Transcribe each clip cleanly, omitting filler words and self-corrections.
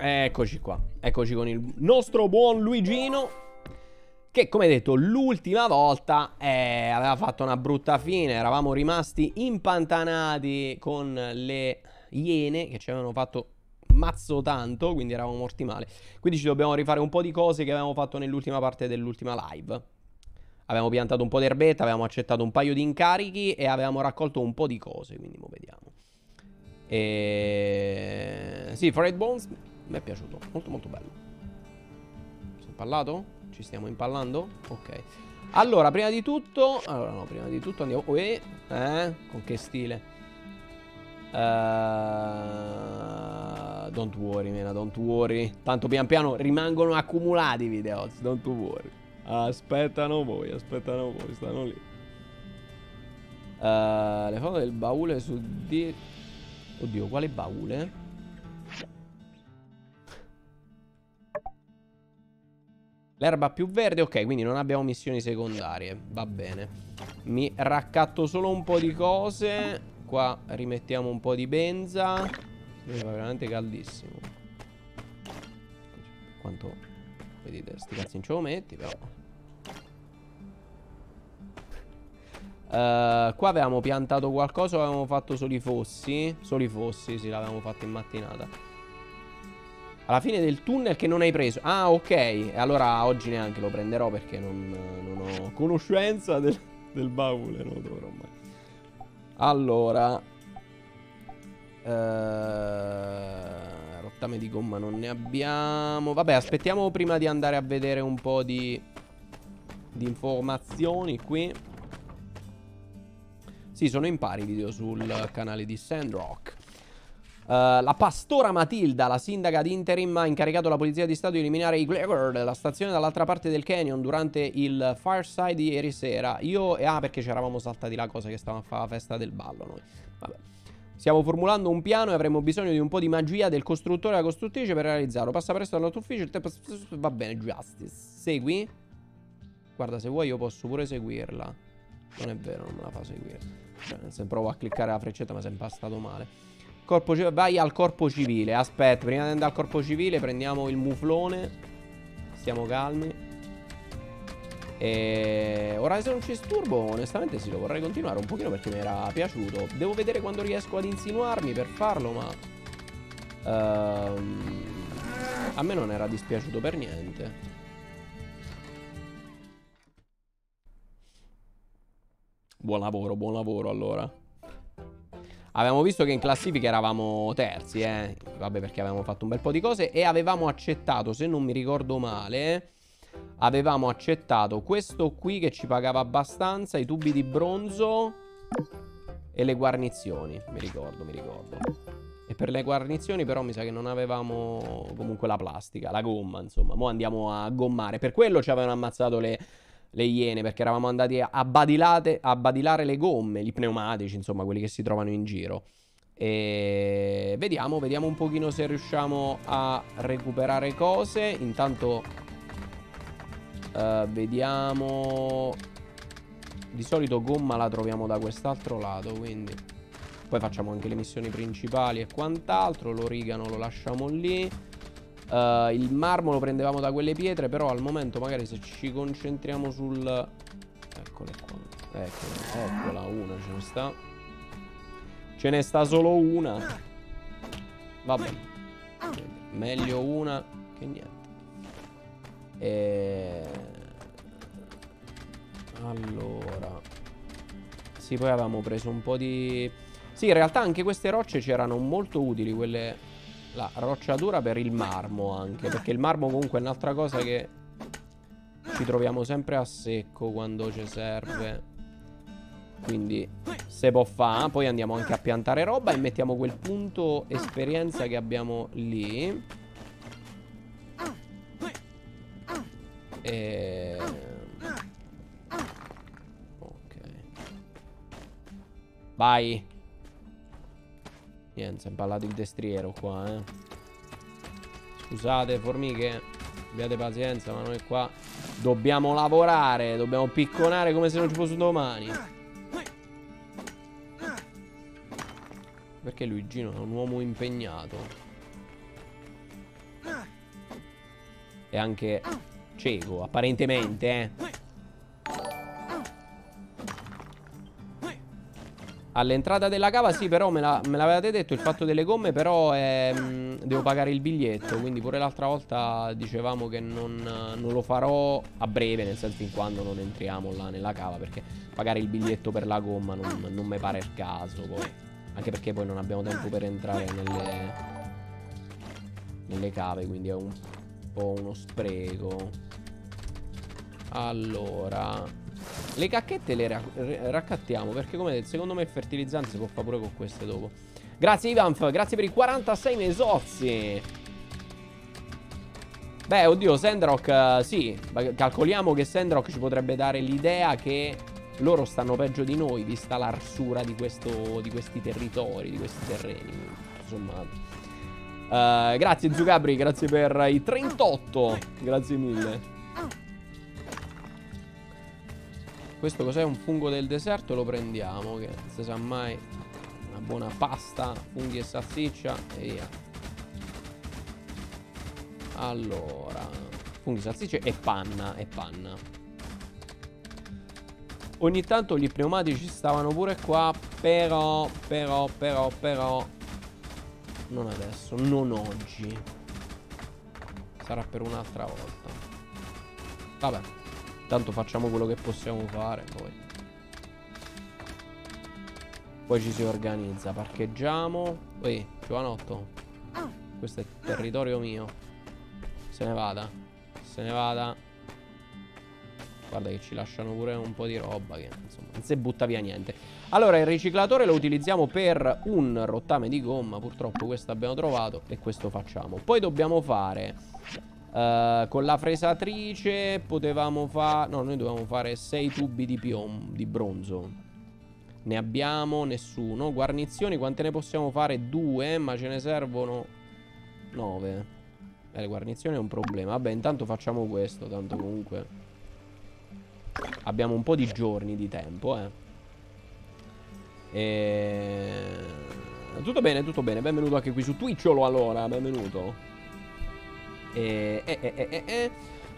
Eccoci qua, eccoci con il nostro buon Luigino, che come detto l'ultima volta aveva fatto una brutta fine. Eravamo rimasti impantanati con le iene che ci avevano fatto mazzo tanto, quindi eravamo morti male. Quindi ci dobbiamo rifare un po' di cose che avevamo fatto nell'ultima parte dell'ultima live. Avevamo piantato un po' d'erbetta, avevamo accettato un paio di incarichi e avevamo raccolto un po' di cose, quindi mo vediamo. Sì, Fried Bones mi è piaciuto, molto molto bello. Si è impallato? Ci stiamo impallando? Ok. Allora, prima di tutto... Allora, no, prima di tutto andiamo... con che stile? Don't worry, mena, don't worry. Tanto pian piano rimangono accumulati i video, don't worry. Aspettano voi, stanno lì. Le foto del baule su... Oddio, quale baule? L'erba più verde, ok, quindi non abbiamo missioni secondarie, va bene. Mi raccatto solo un po' di cose. Qua rimettiamo un po' di benza. Mi fa veramente caldissimo. Quanto, vedete, sti cazzi non ce lo metti, però. Qua avevamo piantato qualcosa o avevamo fatto solo i fossi? Solo i fossi, sì, l'avevamo fatto in mattinata. Alla fine del tunnel che non hai preso. Ah, ok. E allora oggi neanche lo prenderò perché non ho conoscenza del baule. Non lo troverò mai. Allora. Rottame di gomma non ne abbiamo. Vabbè, aspettiamo prima di andare a vedere un po' di informazioni qui. Sì, sono in pari i video sul canale di Sandrock. La pastora Matilda, la sindaca di Interim, ha incaricato la polizia di stato di eliminare i Gleagle, la stazione dall'altra parte del canyon, durante il fireside di ieri sera. Perché ci eravamo saltati la cosa che stavamo a fare la festa del ballo noi. Vabbè. Stiamo formulando un piano e avremo bisogno di un po' di magia del costruttore e della costruttrice per realizzarlo. Passa presto al nostro ufficio, il tempo... Va bene, Justice. Segui? Guarda, se vuoi io posso pure seguirla. Non è vero, non me la fa seguire. Se provo a cliccare la freccetta mi è impastato male. Corpo civile, vai al corpo civile. Aspetta, prima di andare al corpo civile prendiamo il muflone. Stiamo calmi. E Horizon Chase Turbo, onestamente sì, lo vorrei continuare un pochino perché mi era piaciuto. Devo vedere quando riesco ad insinuarmi per farlo, ma a me non era dispiaciuto per niente. Buon lavoro allora. Avevamo visto che in classifica eravamo terzi, vabbè, perché avevamo fatto un bel po' di cose e avevamo accettato, se non mi ricordo male, avevamo accettato questo qui che ci pagava abbastanza, i tubi di bronzo e le guarnizioni, mi ricordo. E per le guarnizioni però mi sa che non avevamo comunque la plastica, la gomma, insomma. Mo' andiamo a gommare, per quello ci avevano ammazzato le iene, perché eravamo andati a badilare le gomme, gli pneumatici, insomma, quelli che si trovano in giro. E vediamo un pochino se riusciamo a recuperare cose. Intanto vediamo. Di solito gomma la troviamo da quest'altro lato, quindi poi facciamo anche le missioni principali e quant'altro. L'origano lo lasciamo lì. Il marmo lo prendevamo da quelle pietre, però al momento magari se ci concentriamo sul... Eccole qua. Eccola, una ce ne sta. Ce ne sta solo una. Vabbè. Meglio una che niente. Allora. Sì, poi avevamo preso un po' di... Sì, in realtà anche queste rocce c'erano molto utili, quelle... La roccia dura per il marmo anche, perché il marmo comunque è un'altra cosa che ci troviamo sempre a secco quando ci serve. Quindi se può fa'. Poi andiamo anche a piantare roba e mettiamo quel punto esperienza che abbiamo lì. Ok. Vai. Niente, si è impallato il destriero qua, Scusate, formiche, abbiate pazienza, ma noi qua dobbiamo lavorare, dobbiamo picconare come se non ci fosse un domani. Perché Luigino è un uomo impegnato. è anche cieco, apparentemente, All'entrata della cava, sì, però me l'avevate detto il fatto delle gomme, però devo pagare il biglietto. Quindi pure l'altra volta dicevamo che non lo farò a breve, nel senso fin quando non entriamo là nella cava, perché pagare il biglietto per la gomma non mi pare il caso poi. Anche perché poi non abbiamo tempo per entrare nelle cave, quindi è un po' uno spreco. Allora... le cacchette le raccattiamo, perché come secondo me il fertilizzante si può fare pure con queste dopo. Grazie Ivanf, grazie per i 46 mesozzi. Beh, oddio, Sandrock, sì, calcoliamo che Sandrock ci potrebbe dare l'idea che loro stanno peggio di noi, vista l'arsura di questi territori, di questi terreni, insomma. Grazie Zugabri, grazie per i 38, grazie mille. Questo cos'è? Un fungo del deserto? Lo prendiamo, che non si sa mai. Una buona pasta, funghi e salsiccia e via. Allora, funghi, salsicce e panna, Ogni tanto gli pneumatici stavano pure qua, però non adesso, non oggi. Sarà per un'altra volta. Vabbè, tanto facciamo quello che possiamo fare, poi ci si organizza. Parcheggiamo. Ehi, giovanotto, questo è territorio mio, se ne vada, guarda che ci lasciano pure un po' di roba che insomma non si butta via niente. Allora il riciclatore lo utilizziamo per un rottame di gomma, purtroppo questo abbiamo trovato e questo facciamo. Poi dobbiamo fare con la fresatrice potevamo fare... no, noi dovevamo fare 6 tubi di bronzo. Ne abbiamo nessuno. Guarnizioni quante ne possiamo fare? 2, ma ce ne servono 9. Le guarnizioni è un problema. Vabbè, intanto facciamo questo, tanto comunque abbiamo un po' di giorni di tempo, Tutto bene, benvenuto anche qui su Twitcholo, allora, benvenuto.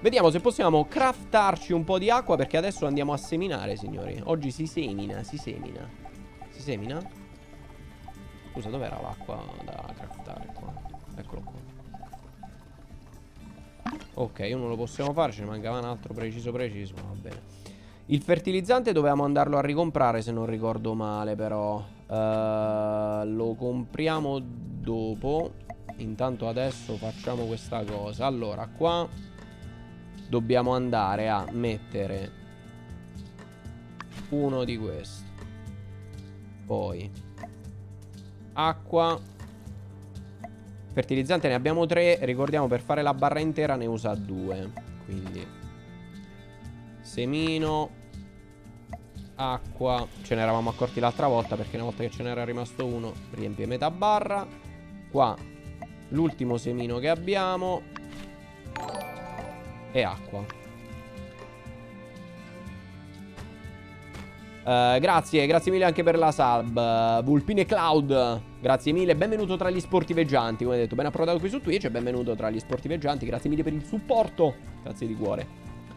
Vediamo se possiamo craftarci un po' di acqua, perché adesso andiamo a seminare, signori. Oggi si semina, si semina? Scusa, dov'era l'acqua da craftare qua? Eccolo qua. Ok, uno lo possiamo fare, ce ne mancava un altro preciso, va bene. Il fertilizzante dovevamo andarlo a ricomprare, se non ricordo male, però lo compriamo dopo. Intanto adesso facciamo questa cosa. Allora qua dobbiamo andare a mettere uno di questi, poi acqua, fertilizzante ne abbiamo 3. Ricordiamo, per fare la barra intera ne usa 2. Quindi semino, acqua. Ce ne eravamo accorti l'altra volta, perché una volta che ce n'era rimasto uno riempie metà barra. Qua l'ultimo semino che abbiamo è acqua. Grazie, mille anche per la sub Vulpine Cloud. Grazie mille, benvenuto tra gli sportiveggianti. Come detto, ben approdato qui su Twitch e benvenuto tra gli sportiveggianti. Grazie mille per il supporto, grazie di cuore.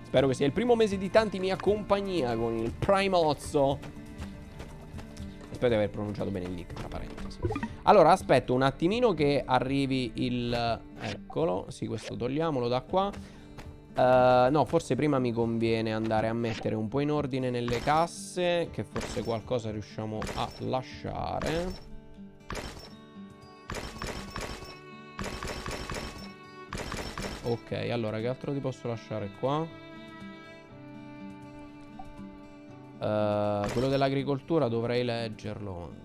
Spero che sia il primo mese di tanti mia compagnia con il Primozzo. Spero di aver pronunciato bene il nick, tra parentesi. Allora aspetto un attimino che arrivi il... eccolo. Sì, questo togliamolo da qua. No, forse prima mi conviene andare a mettere un po' in ordine nelle casse, che forse qualcosa riusciamo a lasciare. Ok, allora che altro ti posso lasciare qua? Quello dell'agricoltura dovrei leggerlo.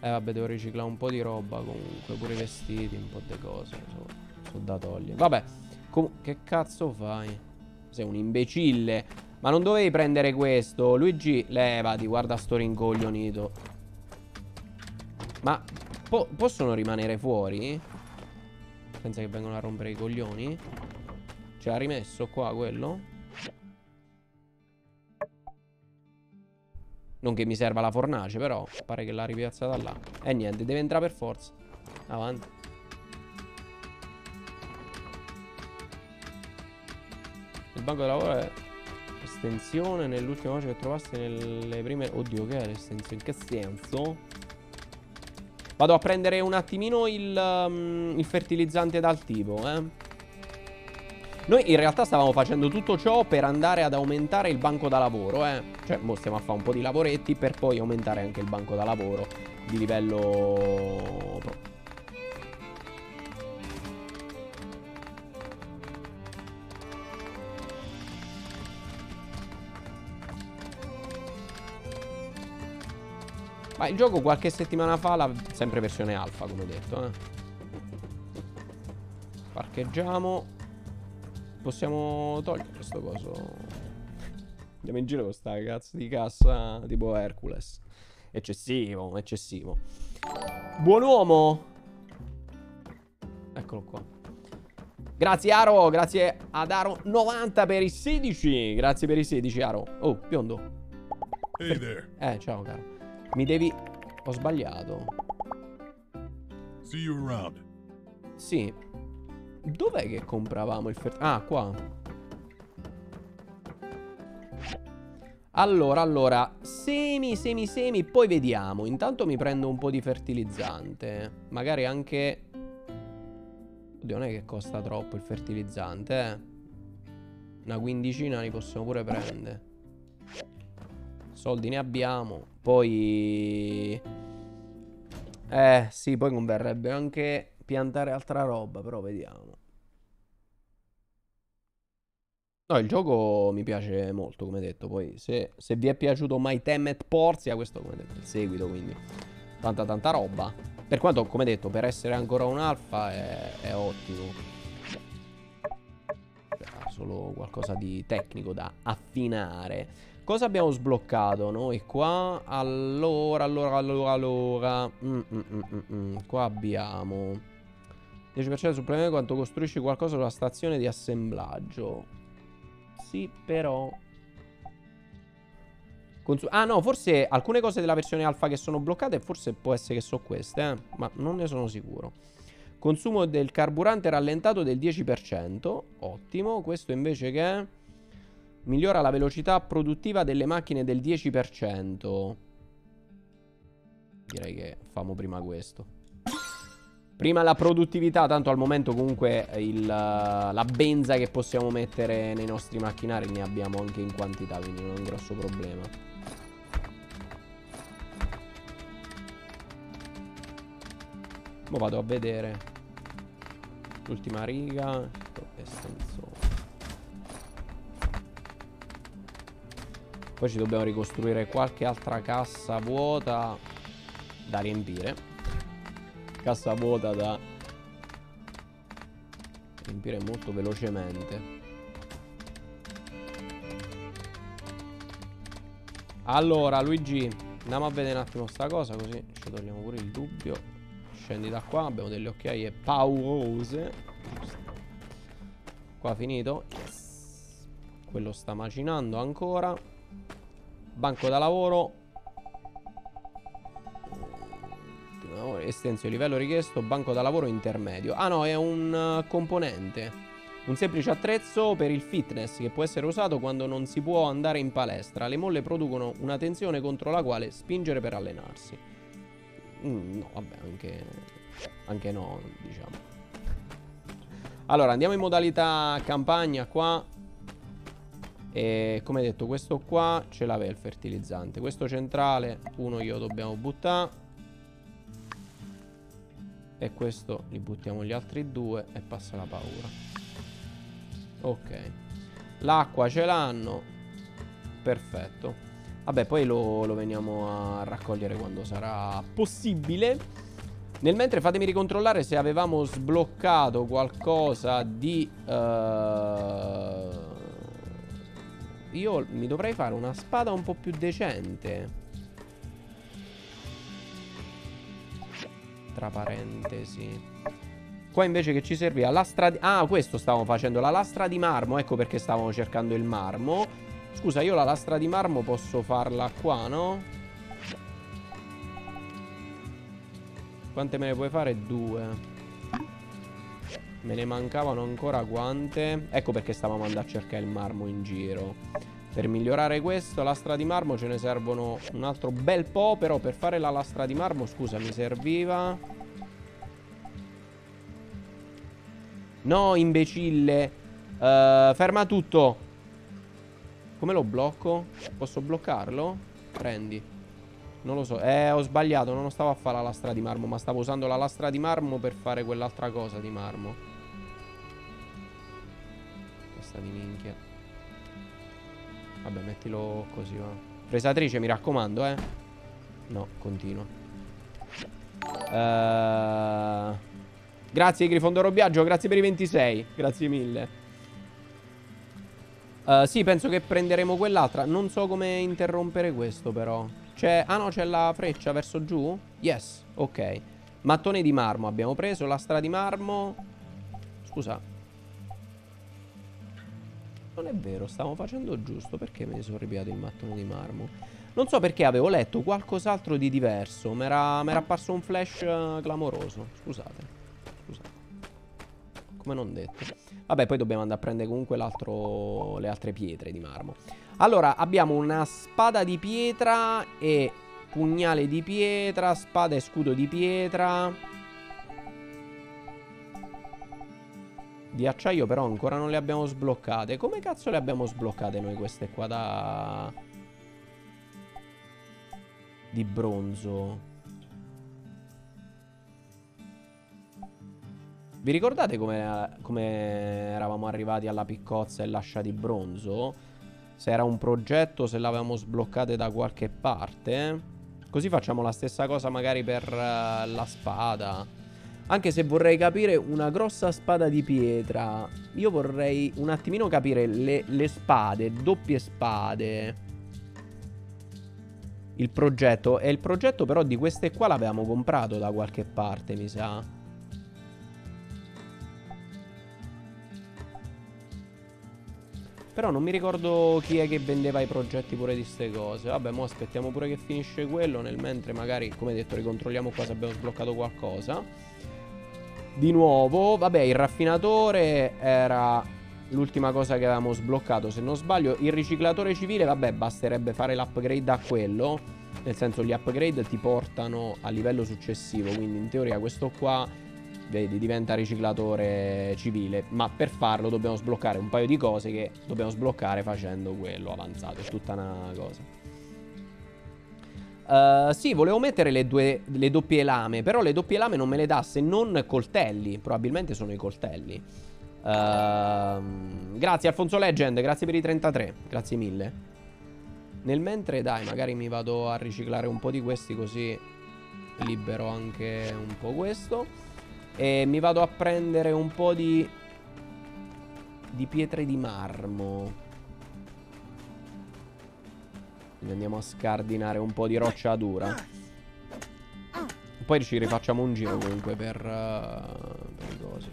Vabbè, devo riciclare un po' di roba comunque. Pure i vestiti, un po' di cose. So da togliere. Vabbè, che cazzo fai? Sei un imbecille. Ma non dovevi prendere questo, Luigi? Levati, guarda sto rincoglionito. Ma possono rimanere fuori? Pensa che vengono a rompere i coglioni? Ce l'ha rimesso qua quello? Non che mi serva la fornace, però pare che l'ha ripiazzata là. E niente, deve entrare per forza. Avanti. Il banco di lavoro è estensione nell'ultima voce che trovasti nelle prime... Oddio, che è l'estensione? In che senso? Vado a prendere un attimino il fertilizzante dal tipo, eh. Noi in realtà stavamo facendo tutto ciò per andare ad aumentare il banco da lavoro, eh. Cioè, mo stiamo a fare un po' di lavoretti per poi aumentare anche il banco da lavoro di livello pro. Ma il gioco qualche settimana fa, sempre versione alfa, come ho detto, eh. Parcheggiamo. Possiamo togliere questo coso. Andiamo in giro con sta cazzo di cassa tipo Hercules. Eccessivo, eccessivo. Buon uomo. Eccolo qua. Grazie Aro, grazie ad Aro90 per i 16. Grazie per i 16 Aro. Oh, biondo. Hey there. Ciao caro. Mi devi... Ho sbagliato. See you around. Sì. Dov'è che compravamo il fertilizzante? Ah, qua. Allora, semi, poi vediamo. Intanto mi prendo un po' di fertilizzante. Magari anche... Oddio, non è che costa troppo il fertilizzante, eh. Una quindicina li possiamo pure prendere. Soldi ne abbiamo. Poi... sì, poi converrebbe anche... piantare altra roba, però vediamo. No, il gioco mi piace molto, come detto. Poi se vi è piaciuto My Time at Porzia, questo come detto il seguito, quindi tanta roba. Per quanto, come detto, per essere ancora un alfa è ottimo. Solo qualcosa di tecnico da affinare. Cosa abbiamo sbloccato noi qua? Allora. Qua abbiamo 10% supplementare quanto costruisci qualcosa sulla stazione di assemblaggio. Sì, però ah no, forse alcune cose della versione alfa che sono bloccate, forse può essere che so queste, eh? Ma non ne sono sicuro. Consumo del carburante rallentato del 10%. Ottimo. Questo invece che migliora la velocità produttiva delle macchine del 10%. Direi che famo prima questo. Prima la produttività, tanto al momento comunque la benza che possiamo mettere nei nostri macchinari ne abbiamo anche in quantità, quindi non è un grosso problema. Mo vado a vedere l'ultima riga. Poi ci dobbiamo ricostruire qualche altra cassa vuota da riempire. Cassa vuota da riempire molto velocemente. Allora Luigi, andiamo a vedere un attimo sta cosa, così ci togliamo pure il dubbio. Scendi da qua, abbiamo delle occhiaie paurose. Qua finito. Yes. Quello sta macinando ancora. Banco da lavoro. Estensione, livello richiesto, banco da lavoro intermedio. Ah no, è un componente. Un semplice attrezzo per il fitness che può essere usato quando non si può andare in palestra. Le molle producono una tensione contro la quale spingere per allenarsi. No, vabbè, anche no, diciamo. Allora, andiamo in modalità campagna qua. E come detto, questo qua ce l'aveva il fertilizzante. Questo centrale, uno glielo dobbiamo buttare. E questo li buttiamo gli altri due e passa la paura. Ok. L'acqua ce l'hanno. Perfetto. Vabbè, poi lo veniamo a raccogliere quando sarà possibile. Nel mentre fatemi ricontrollare se avevamo sbloccato qualcosa di... Io mi dovrei fare una spada un po' più decente. Tra parentesi, qua invece che ci serviva lastra di... Ah, questo stavamo facendo, la lastra di marmo. Ecco perché stavamo cercando il marmo. Scusa, io la lastra di marmo posso farla qua, no? Quante me ne puoi fare? 2. Me ne mancavano ancora quante? Ecco perché stavamo andando a cercare il marmo in giro. Per migliorare questo, lastra di marmo, ce ne servono un altro bel po'. Però per fare la lastra di marmo, scusa, mi serviva... No, imbecille! Ferma tutto! Come lo blocco? Posso bloccarlo? Prendi. Non lo so. Ho sbagliato. Non stavo a fare la lastra di marmo, ma stavo usando la lastra di marmo per fare quell'altra cosa di marmo. Questa di minchia. Vabbè, mettilo così, va. Fresatrice, mi raccomando, eh. No, continua. Grazie, Grifondoro Biagio. Grazie per i 26. Grazie mille. Sì, penso che prenderemo quell'altra. Non so come interrompere questo, però. C'è... Ah no, c'è la freccia verso giù? Yes, ok. Mattone di marmo abbiamo preso. Lastra di marmo. Scusa, non è vero, stavo facendo giusto. Perché me ne sono ripiato il mattone di marmo? Non so perché avevo letto qualcos'altro di diverso. M'era apparso un flash clamoroso. Scusate. Come non detto. Vabbè, poi dobbiamo andare a prendere comunque le altre pietre di marmo. Allora, abbiamo una spada di pietra e pugnale di pietra, spada e scudo di pietra. Di acciaio però ancora non le abbiamo sbloccate. Come cazzo le abbiamo sbloccate noi queste qua da... di bronzo? Vi ricordate come eravamo arrivati alla piccozza e l'ascia di bronzo? Se era un progetto, se l'avevamo sbloccate da qualche parte. Così facciamo la stessa cosa magari per la spada. Anche se vorrei capire una grossa spada di pietra. Io vorrei un attimino capire le spade, doppie spade. Il progetto. E il progetto però di queste qua l'avevamo comprato da qualche parte, mi sa. Però non mi ricordo chi è che vendeva i progetti pure di ste cose. Vabbè, mo aspettiamo pure che finisce quello. Nel mentre magari, come detto, ricontrolliamo qua se abbiamo sbloccato qualcosa. Di nuovo, vabbè, il raffinatore era l'ultima cosa che avevamo sbloccato, se non sbaglio. Il riciclatore civile, vabbè, basterebbe fare l'upgrade a quello. Nel senso, gli upgrade ti portano a livello successivo. Quindi in teoria questo qua... vedi, diventa riciclatore civile. Ma per farlo dobbiamo sbloccare un paio di cose che dobbiamo sbloccare facendo quello avanzato. È tutta una cosa. Sì, volevo mettere le doppie lame. Però le doppie lame non me le dà se non coltelli. Probabilmente sono i coltelli. Grazie Alfonso Legend, grazie per i 33. Grazie mille. Nel mentre, dai, magari mi vado a riciclare un po' di questi, così libero anche un po' questo. E mi vado a prendere un po' di pietre di marmo. Quindi andiamo a scardinare un po' di roccia dura. Poi ci rifacciamo un giro comunque per le cose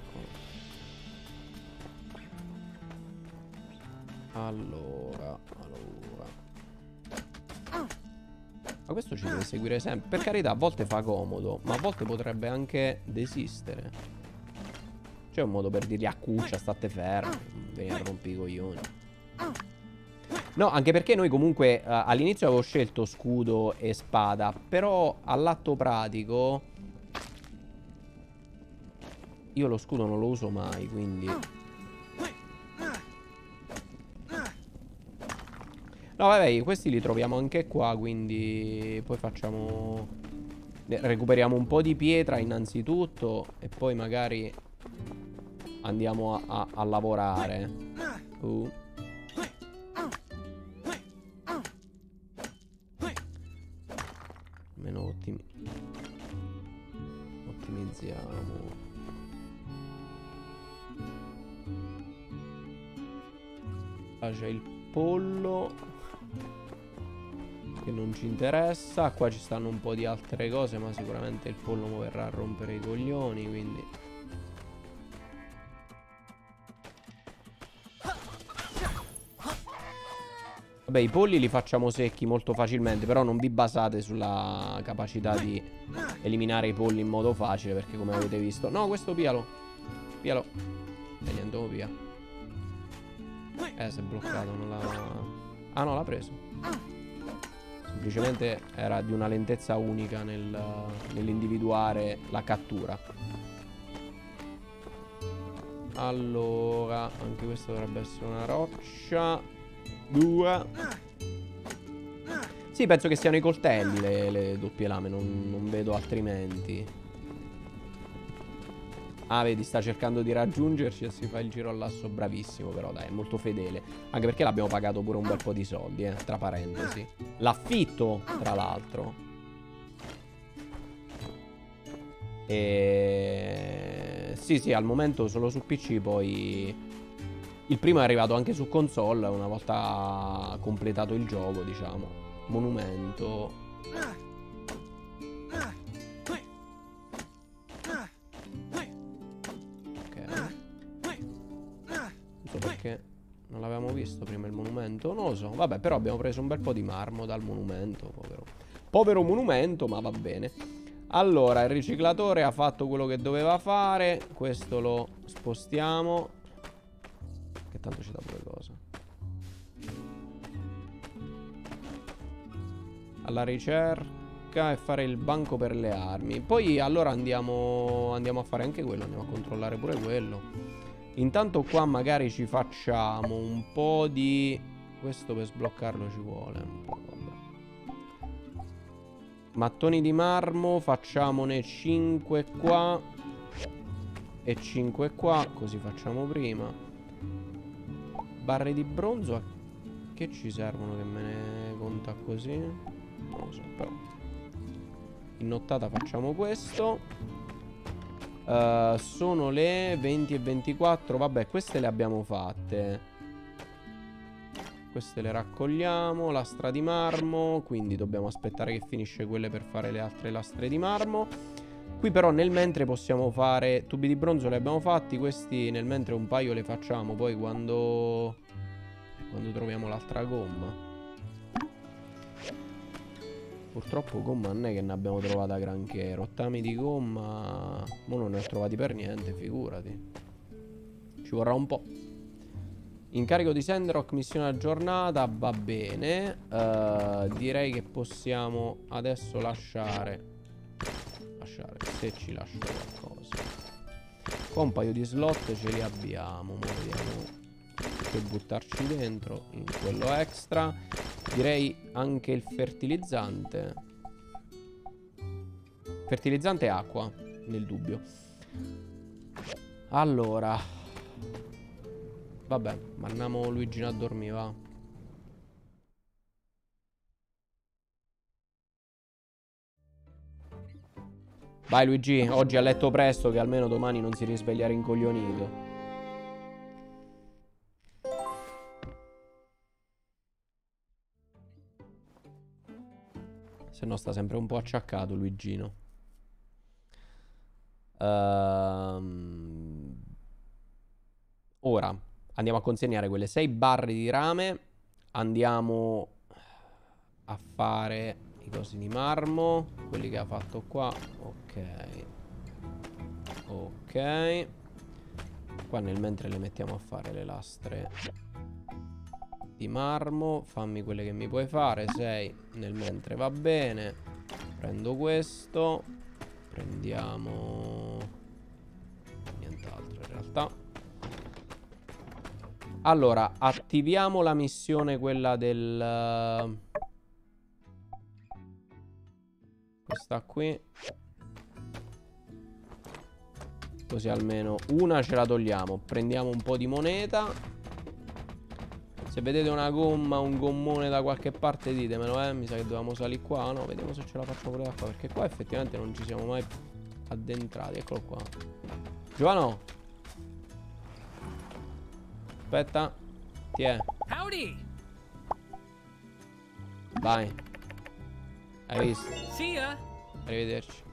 qua. Allora. Ma questo ci deve seguire sempre. Per carità, a volte fa comodo, ma a volte potrebbe anche desistere. C'è un modo per dirgli: a cuccia, state fermo, vieni a rompi i coglioni. No, anche perché noi comunque all'inizio avevo scelto scudo e spada. Però all'atto pratico io lo scudo non lo uso mai, quindi... No, vabbè, questi li troviamo anche qua, quindi poi facciamo... recuperiamo un po' di pietra innanzitutto e poi magari andiamo a lavorare. Meno ottimizziamo. Ah, c'è il pollo... che non ci interessa. Qua ci stanno un po' di altre cose, ma sicuramente il pollo verrà a rompere i coglioni, quindi... Vabbè, i polli li facciamo secchi molto facilmente, però non vi basate sulla capacità di eliminare i polli in modo facile, perché come avete visto... No, questo pialo. Pialo. E niente, via. Si è bloccato, non l'ha... Ah no, l'ha preso. Semplicemente era di una lentezza unica nell'individuare la cattura. Allora, anche questa dovrebbe essere una roccia. Due. Sì, penso che siano i coltelli le doppie lame, non vedo altrimenti. Ah, vedi, sta cercando di raggiungerci e si fa il giro all'asso. Bravissimo, però, dai, è molto fedele. Anche perché l'abbiamo pagato pure un bel po' di soldi, tra parentesi. L'affitto, tra l'altro. E... Sì, al momento solo su PC, poi... Il primo è arrivato anche su console una volta completato il gioco, diciamo. Monumento. Ok. Non so perché non l'avevamo visto prima il monumento. Non lo so. Vabbè, però abbiamo preso un bel po' di marmo dal monumento, povero. Povero monumento, ma va bene. Allora, il riciclatore ha fatto quello che doveva fare. Questo lo spostiamo. Che tanto ci dà pure cosa. Alla ricerca e fare il banco per le armi. Poi allora andiamo a fare anche quello. Andiamo a controllare pure quello. Intanto qua magari ci facciamo un po' di... Questo per sbloccarlo ci vuole un po', vabbè. Mattoni di marmo. Facciamone 5 qua e 5 qua. Così facciamo prima. Barre di bronzo a che ci servono che me ne conta così? Non lo so, però in nottata facciamo questo. Sono le 20 e 24. Vabbè, queste le abbiamo fatte. Queste le raccogliamo. Lastra di marmo. Quindi dobbiamo aspettare che finisce quelle per fare le altre lastre di marmo. Qui però nel mentre possiamo fare... Tubi di bronzo li abbiamo fatti. Questi nel mentre un paio le facciamo. Poi quando troviamo l'altra gomma. Purtroppo gomma non è che ne abbiamo trovata granché. Rottami di gomma mo non ne ho trovati per niente, figurati. Ci vorrà un po'. Incarico di Sandrock, missione aggiornata. Va bene. Direi che possiamo adesso lasciare... Se ci lascia qualcosa. Qua un paio di slot ce li abbiamo. Ma vediamo che buttarci dentro. In quello extra direi anche il fertilizzante. Fertilizzante e acqua, nel dubbio. Allora, vabbè, mandiamo Luigino a dormire, va. Vai Luigi, oggi a letto presto, che almeno domani non si risveglia rincoglionito. Se no sta sempre un po' acciaccato Luigino. Ora andiamo a consegnare quelle 6 barre di rame. Andiamo a fare... cosi di marmo, quelli che ha fatto qua. Ok. Qua nel mentre le mettiamo a fare le lastre di marmo. Fammi quelle che mi puoi fare. 6 nel mentre, va bene. Prendo questo. Prendiamo nient'altro in realtà. Allora attiviamo la missione, quella del... Questa qui. Così almeno una ce la togliamo. Prendiamo un po' di moneta. Se vedete una gomma, un gommone da qualche parte, ditemelo, eh. Mi sa che dovevamo salire qua. No, vediamo se ce la faccio pure da qua, perché qua effettivamente non ci siamo mai addentrati. Eccolo qua. Giovano. Aspetta. Ti è. Vai. Hai visto? Sì, eh? Arrivederci.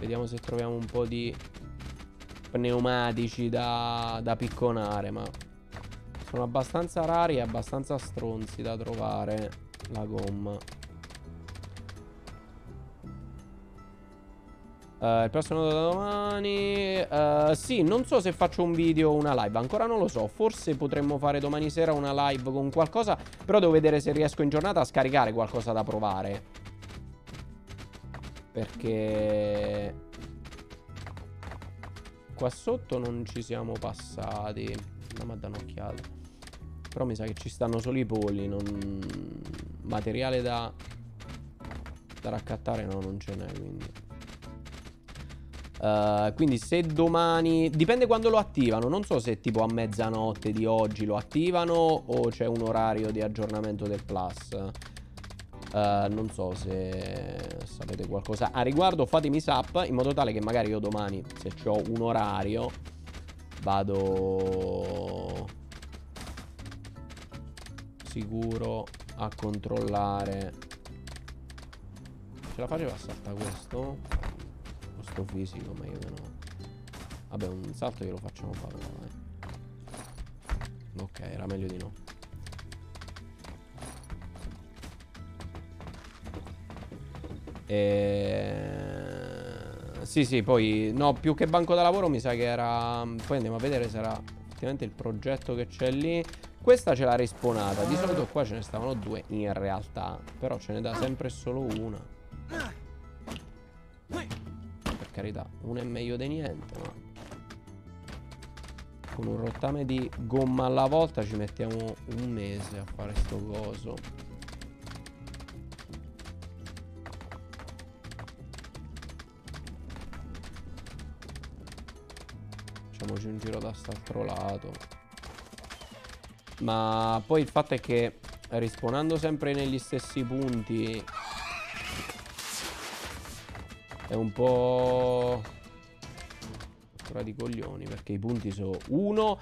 Vediamo se troviamo un po' di pneumatici da picconare, ma Sono abbastanza rari e abbastanza stronzi da trovare la gomma. Il prossimo da domani... sì, non so se faccio un video o una live, ancora non lo so. Forse potremmo fare domani sera una live con qualcosa, però devo vedere se riesco in giornata a scaricare qualcosa da provare. Perché... qua sotto non ci siamo passati. Andiamo a dare un'occhiata. Però mi sa che ci stanno solo i polli, non... materiale da raccattare no, non ce n'è, quindi... quindi se domani... dipende quando lo attivano. Non so se tipo a mezzanotte di oggi lo attivano o c'è un orario di aggiornamento del Plus. Non so se sapete qualcosa a riguardo, fatemi sap, in modo tale che magari io domani, se c'ho un orario, vado sicuro a controllare. Ce la faceva a saltare questo? Sto fisico, ma io che no. Vabbè, un salto glielo facciamo fare, dai. Ok, era meglio di no. Sì, sì, poi no, più che banco da lavoro mi sa che era... poi andiamo a vedere se era effettivamente il progetto che c'è lì. Questa ce l'ha respawnata. Di solito qua ce ne stavano due in realtà, però ce ne dà sempre solo una. Carità, uno è meglio di niente, ma con un rottame di gomma alla volta ci mettiamo un mese a fare sto coso. Facciamoci un giro da st'altro lato. Ma poi il fatto è che rispawnando sempre negli stessi punti è un po' ancora di coglioni, perché i punti sono uno.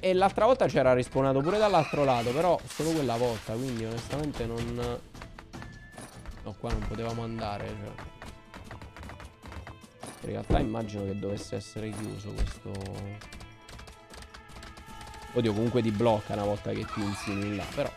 E l'altra volta c'era rispawnato pure dall'altro lato, però solo quella volta, quindi onestamente non... no, qua non potevamo andare, cioè. In realtà immagino che dovesse essere chiuso questo. Oddio, comunque ti blocca una volta che ti insini là, però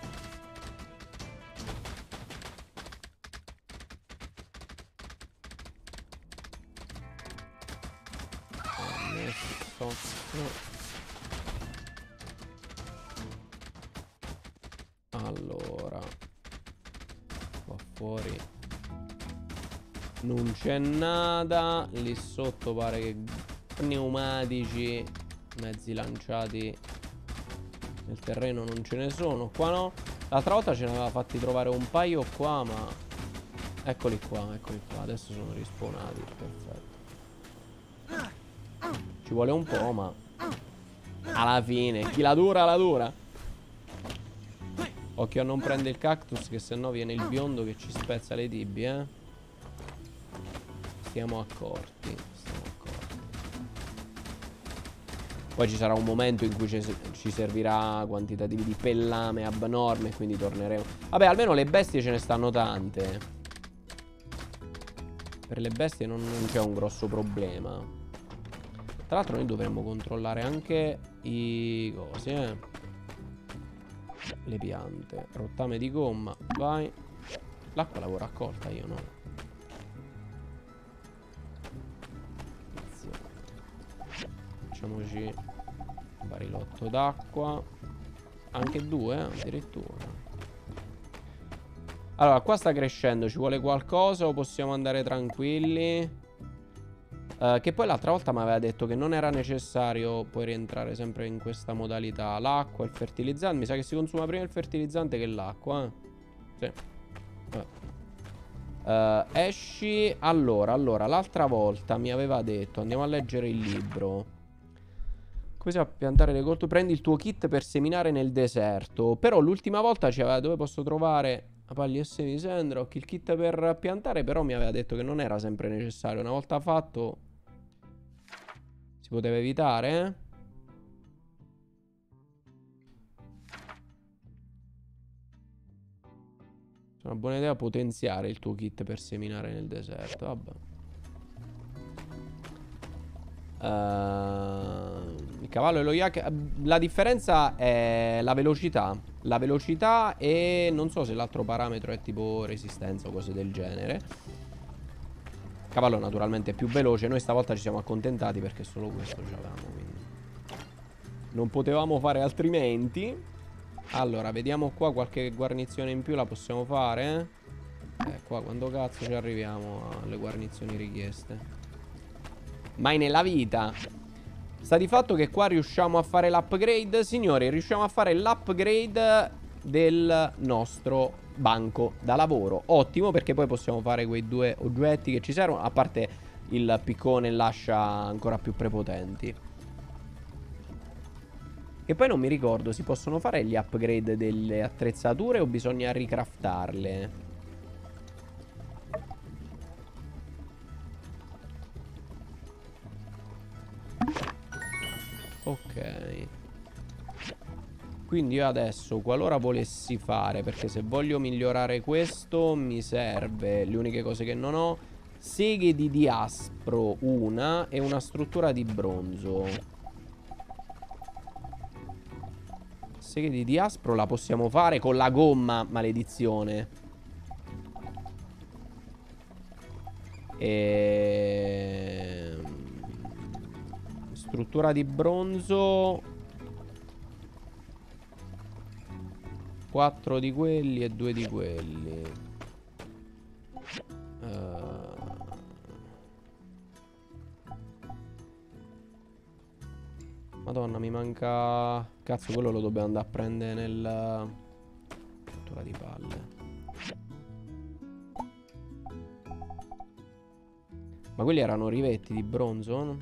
allora qua fuori non c'è nada. Lì sotto pare che pneumatici, mezzi lanciati nel terreno non ce ne sono. Qua no, l'altra volta ce ne aveva fatti trovare un paio qua, ma eccoli qua, eccoli qua. Adesso sono rispawnati, perfetto. Ci vuole un po', ma alla fine chi la dura la dura. Occhio a non prendere il cactus, che sennò viene il biondo che ci spezza le tibie. Stiamo accorti, stiamo accorti. Poi ci sarà un momento in cui ci servirà quantitativi di pellame abnorme, quindi torneremo. Vabbè, almeno le bestie ce ne stanno tante. Per le bestie non c'è un grosso problema. Tra l'altro noi dovremmo controllare anche i cosi, le piante. Rottame di gomma, vai. L'acqua l'avevo raccolta io, no? Facciamoci un barilotto d'acqua. Anche due, addirittura. Allora, qua sta crescendo. Ci vuole qualcosa o possiamo andare tranquilli? Che poi l'altra volta mi aveva detto che non era necessario poi rientrare sempre in questa modalità. L'acqua, il fertilizzante. Mi sa che si consuma prima il fertilizzante che l'acqua, eh? Sì. Esci. Allora, l'altra volta mi aveva detto, andiamo a leggere il libro, come si fa a piantare le colture. Prendi il tuo kit per seminare nel deserto. Però l'ultima volta ci aveva, dove posso trovare pagli e semi Sandrock, il kit per piantare. Però mi aveva detto che non era sempre necessario. Una volta fatto si poteva evitare, eh? È una buona idea potenziare il tuo kit per seminare nel deserto. Vabbè, Il cavallo e lo yak. La differenza è la velocità. La velocità e non so se l'altro parametro è tipo resistenza o cose del genere. Il cavallo naturalmente è più veloce. Noi stavolta ci siamo accontentati perché solo questo ce l'avevamo, quindi non potevamo fare altrimenti. Allora, vediamo qua qualche guarnizione in più la possiamo fare. Qua quando cazzo ci arriviamo alle guarnizioni richieste? Mai nella vita. Sta di fatto che qua riusciamo a fare l'upgrade. Signori, riusciamo a fare l'upgrade del nostro banco da lavoro. Ottimo, perché poi possiamo fare quei due oggetti che ci servono. A parte il piccone lascia ancora più prepotenti. E poi non mi ricordo, si possono fare gli upgrade delle attrezzature o bisogna ricraftarle? Ok. Quindi io adesso, qualora volessi fare, perché se voglio migliorare questo mi serve, le uniche cose che non ho, seghe di diaspro una e una struttura di bronzo. Seghe di diaspro la possiamo fare con la gomma, maledizione. Struttura di bronzo, 4 di quelli e 2 di quelli. Madonna, mi manca. Cazzo, quello lo dobbiamo andare a prendere nel. Struttura di palle. Ma quelli erano rivetti di bronzo, no?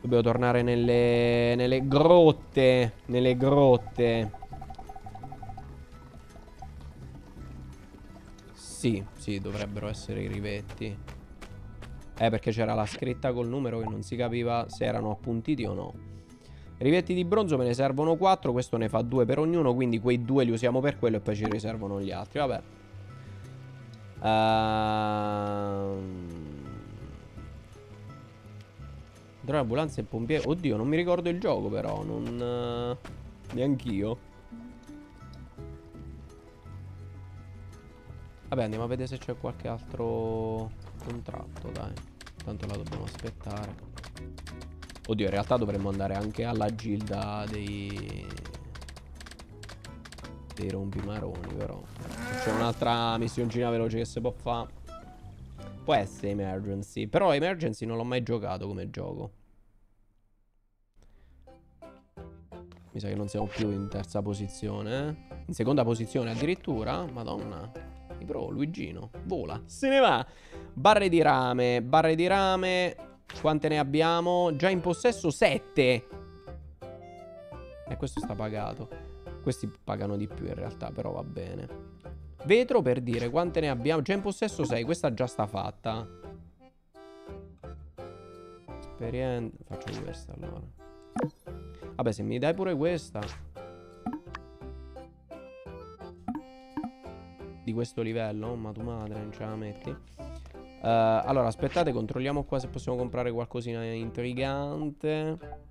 Dobbiamo tornare nelle grotte. Nelle grotte. Sì, sì, dovrebbero essere i rivetti. Perché c'era la scritta col numero che non si capiva se erano appuntiti o no. Rivetti di bronzo me ne servono 4. Questo ne fa 2 per ognuno. Quindi quei 2 li usiamo per quello e poi ci riservano gli altri. Vabbè. Drone, ambulanza e pompieri. Oddio, non mi ricordo il gioco però. Non... neanch'io. Vabbè, andiamo a vedere se c'è qualche altro contratto, dai. Tanto la dobbiamo aspettare. Oddio, in realtà dovremmo andare anche alla gilda dei rompimaroni, però. C'è un'altra missioncina veloce che si può fare. Può essere Emergency. Però Emergency non l'ho mai giocato come gioco. Mi sa che non siamo più in terza posizione, eh? In seconda posizione addirittura. Madonna. I pro, Luigino. Vola. Se ne va. Barre di rame. Barre di rame. Quante ne abbiamo? Già in possesso 7. Questo sta pagato. Questi pagano di più in realtà, però va bene. Vetro, per dire quante ne abbiamo. Già in possesso 6. Questa già sta fatta. Esperienza. Faccio questa allora. Vabbè, se mi dai pure questa. Di questo livello. Ma tu madre, non ce la metti. Allora, aspettate, controlliamo qua se possiamo comprare qualcosina intrigante.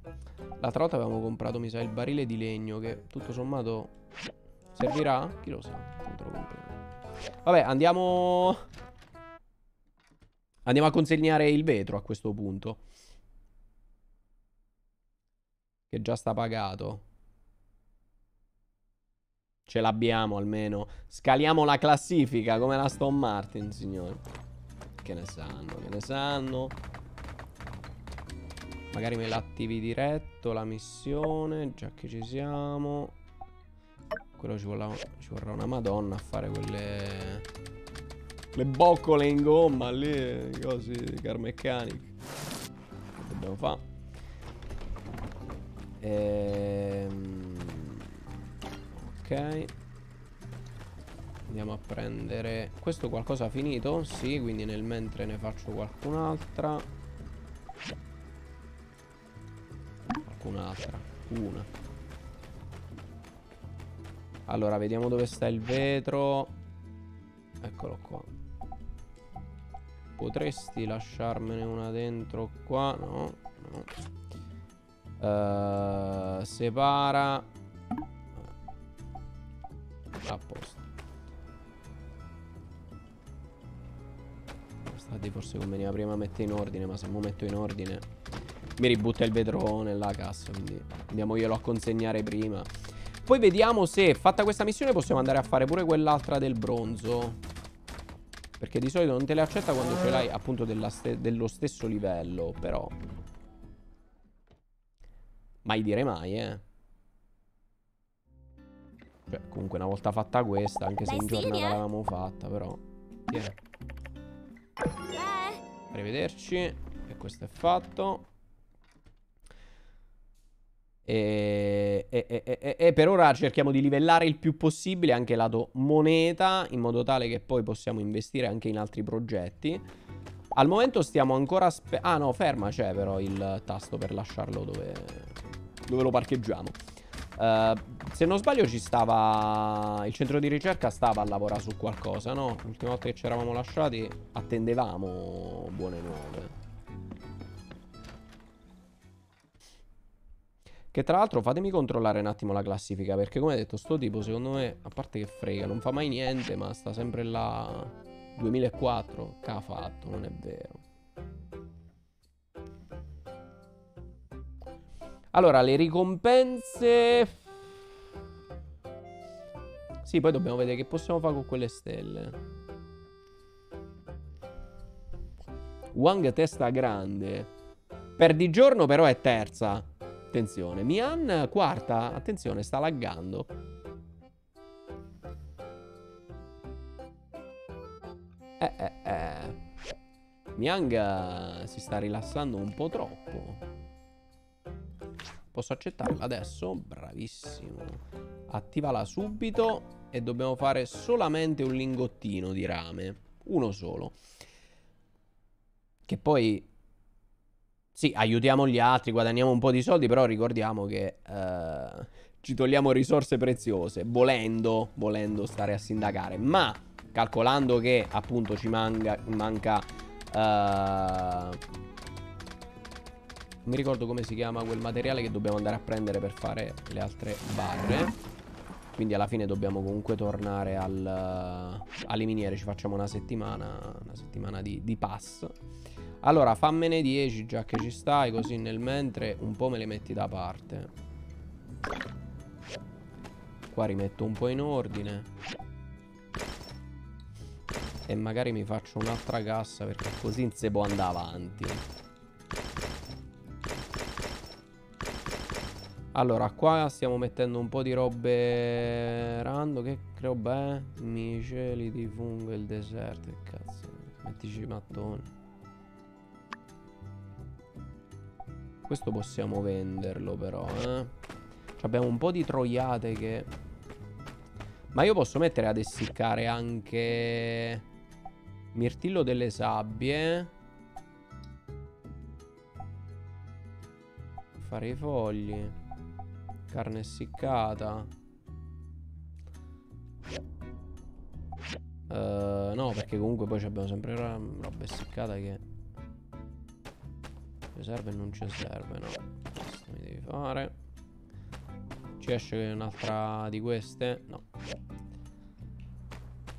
L'altra volta avevamo comprato, mi sa, il barile di legno, che tutto sommato servirà? Chi lo sa? Vabbè, andiamo. Andiamo a consegnare il vetro a questo punto, che già sta pagato. Ce l'abbiamo almeno. Scaliamo la classifica come la Stone Martin, signori. Che ne sanno, che ne sanno. Magari me l'attivi diretto la missione, già che ci siamo. Quello ci vorrà una madonna a fare quelle le boccole in gomma lì, cose di car mechanic. Che dobbiamo fare? Ok. Andiamo a prendere. Questo qualcosa finito? Sì, quindi nel mentre ne faccio qualcun'altra. Qualcun'altra. Una. Allora, vediamo dove sta il vetro. Eccolo qua. Potresti lasciarmene una dentro qua? No, no. Separa. A posto. Stati forse conveniva prima mettere in ordine, ma se lo metto in ordine mi ributta il vetrone la cassa, quindi andiamoglielo a consegnare prima. Poi vediamo se, fatta questa missione, possiamo andare a fare pure quell'altra del bronzo, perché di solito non te le accetta quando ce l'hai appunto dello stesso livello. Però mai dire mai, eh. Cioè, comunque una volta fatta questa, anche se in giornata l'avevamo fatta, però yeah. Arrivederci. E questo è fatto. E per ora cerchiamo di livellare il più possibile anche lato moneta, in modo tale che poi possiamo investire anche in altri progetti. Al momento stiamo ancora ah no, ferma, c'è però il tasto per lasciarlo dove lo parcheggiamo. Se non sbaglio ci stava, il centro di ricerca stava a lavorare su qualcosa, no? L'ultima volta che ci eravamo lasciati attendevamo buone nuove. Che tra l'altro fatemi controllare un attimo la classifica, perché come detto sto tipo secondo me, a parte che frega, non fa mai niente, ma sta sempre là. 2004, che ha fatto, non è vero. Allora le ricompense, sì, poi dobbiamo vedere che possiamo fare con quelle stelle. Wang testa grande. Per di giorno però è terza. Attenzione, Mian quarta. Attenzione, sta laggando. Mian si sta rilassando un po' troppo. Posso accettarla adesso? Bravissimo. Attivala subito. E dobbiamo fare solamente un lingottino di rame. Uno solo. Che poi... sì, aiutiamo gli altri, guadagniamo un po' di soldi, però ricordiamo che ci togliamo risorse preziose, volendo stare a sindacare. Ma calcolando che appunto ci manca non mi ricordo come si chiama quel materiale che dobbiamo andare a prendere per fare le altre barre. Quindi alla fine dobbiamo comunque tornare alle miniere, ci facciamo una settimana di pass. Allora fammene 10 già che ci stai, così nel mentre un po' me le metti da parte. Qua rimetto un po' in ordine e magari mi faccio un'altra cassa, perché così non si può andare avanti. Allora qua stiamo mettendo un po' di robe rando. Che roba è? Miceli di fungo e il deserto. Che cazzo, mettici i mattoni. Questo possiamo venderlo però, eh. Abbiamo un po' di troiate che... ma io posso mettere ad essiccare anche... mirtillo delle sabbie. Fare i fogli. Carne essiccata. No, perché comunque poi abbiamo sempre roba essiccata che... ci serve e non ci serve, no. Questo mi devi fare. Ci esce un'altra di queste? No.